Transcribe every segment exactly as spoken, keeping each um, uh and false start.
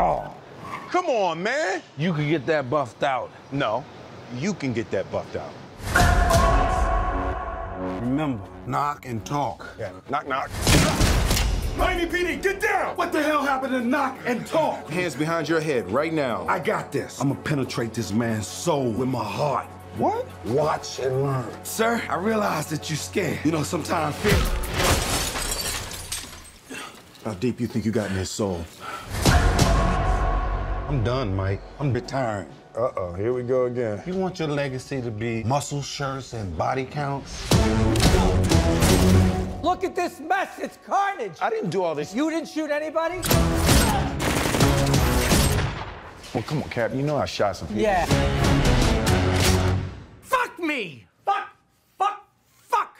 Oh, come on, man. You can get that buffed out. No, you can get that buffed out. Remember, knock and talk. Yeah, knock, knock. Miami P D, get down! What the hell happened to knock and talk? Hands behind your head right now. I got this. I'm gonna penetrate this man's soul with my heart. What? Watch and learn. Sir, I realize that you're scared. You know, sometimes fear. How deep you think you got in his soul? I'm done, Mike. I'm a bit tired. Uh-oh, here we go again. You want your legacy to be muscle shirts and body counts? Look at this mess, it's carnage. I didn't do all this. You didn't shoot anybody? Well, come on, Cap, you know I shot some people. Yeah. Fuck me! Fuck, fuck, fuck!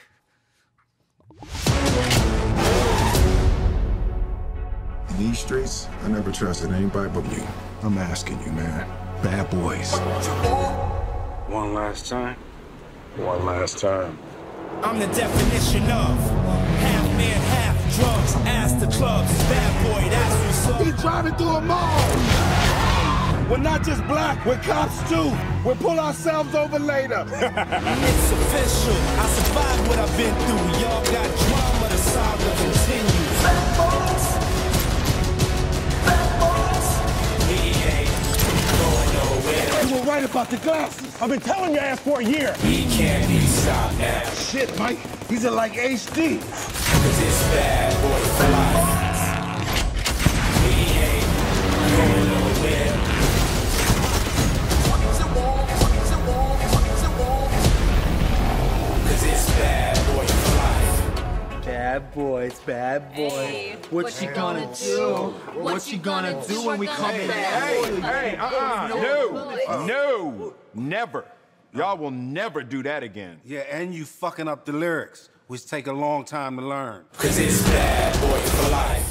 In these streets, I never trusted anybody but you. I'm asking you, man. Bad boys. One last time. One last time. I'm the definition of half man, half drugs. Ask the clubs, bad boy, that's what's up. He's driving through a mall. We're not just black, we're cops too. We'll pull ourselves over later. It's official. I survived what I've been through. Y'all got drama, the saga continues. Bad boys. Bad boys. We ain't going nowhere. You were right about the glasses. I've been telling your ass for a year. He can't be stopped now. Shit, Mike, these are like H D. Cause it's bad boy for life. We ain't going nowhere. Cause it's bad boy for life. Bad boys, bad boy. Hey, what, what she gonna, gonna do? What she gonna, gonna do when we come back? Hey, hey, uh-uh, no, no, no, never. Y'all will never do that again. Yeah, and you fucking up the lyrics, which take a long time to learn. Cause it's bad boy for life.